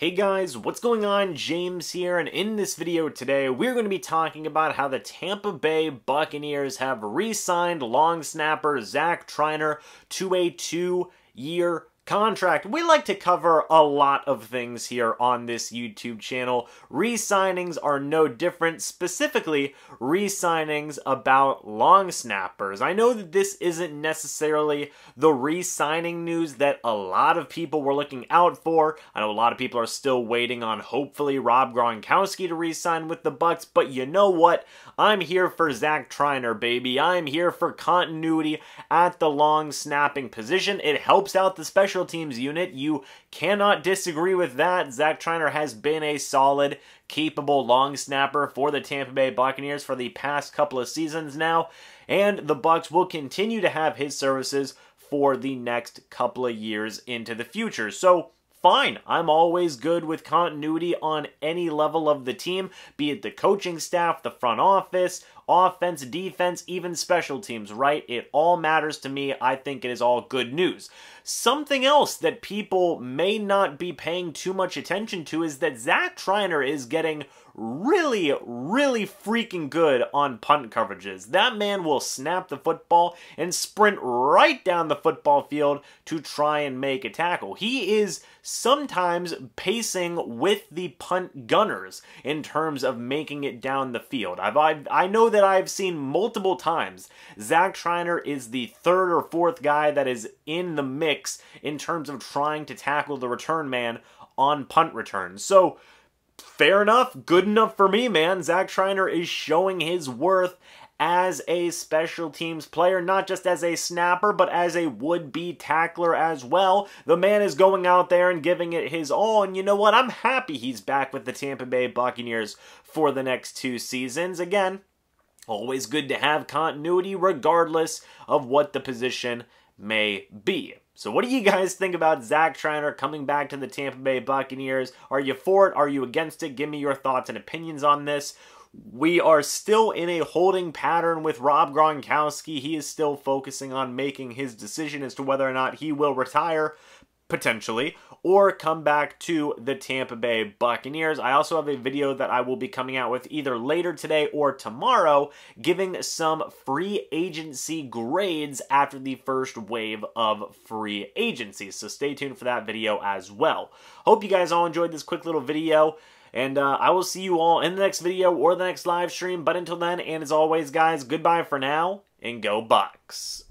Hey guys, what's going on? James here, and in this video today, we're going to be talking about how the Tampa Bay Buccaneers have re-signed long snapper Zach Triner to a 2-year contract. We like to cover a lot of things here on this YouTube channel. Re-signings are no different, specifically re-signings about long snappers. I know that this isn't necessarily the re-signing news that a lot of people were looking out for. I know a lot of people are still waiting on hopefully Rob Gronkowski to re-sign with the Bucs, but you know what? I'm here for Zach Triner, baby. I'm here for continuity at the long snapping position. It helps out the special teams unit. You cannot disagree with that. Zach Triner has been a solid, capable long snapper for the Tampa Bay Buccaneers for the past couple of seasons now, and the Bucs will continue to have his services for the next couple of years into the future. So fine. I'm always good with continuity on any level of the team, be it the coaching staff, the front office, offense, defense, even special teams, right? It all matters to me. I think it is all good news. Something else that people may not be paying too much attention to is that Zach Triner is getting really, really freaking good on punt coverages. That man will snap the football and sprint right down the football field to try and make a tackle. He is sometimes pacing with the punt gunners in terms of making it down the field. I know that I've seen multiple times Zach Triner is the third or fourth guy that is in the mix in terms of trying to tackle the return man on punt returns. So fair enough, good enough for me, man. Zach Triner is showing his worth as a special teams player, not just as a snapper, but as a would-be tackler as well. The man is going out there and giving it his all, and you know what? I'm happy he's back with the Tampa Bay Buccaneers for the next two seasons. Again, always good to have continuity regardless of what the position may be. So what do you guys think about Zach Triner coming back to the Tampa Bay Buccaneers? Are you for it? Are you against it? Give me your thoughts and opinions on this. We are still in a holding pattern with Rob Gronkowski. He is still focusing on making his decision as to whether or not he will retire, potentially, or come back to the Tampa Bay Buccaneers. I also have a video that I will be coming out with either later today or tomorrow, giving some free agency grades after the first wave of free agency. So stay tuned for that video as well. Hope you guys all enjoyed this quick little video, and I will see you all in the next video or the next live stream. But until then, and as always, guys, goodbye for now, and go Bucs.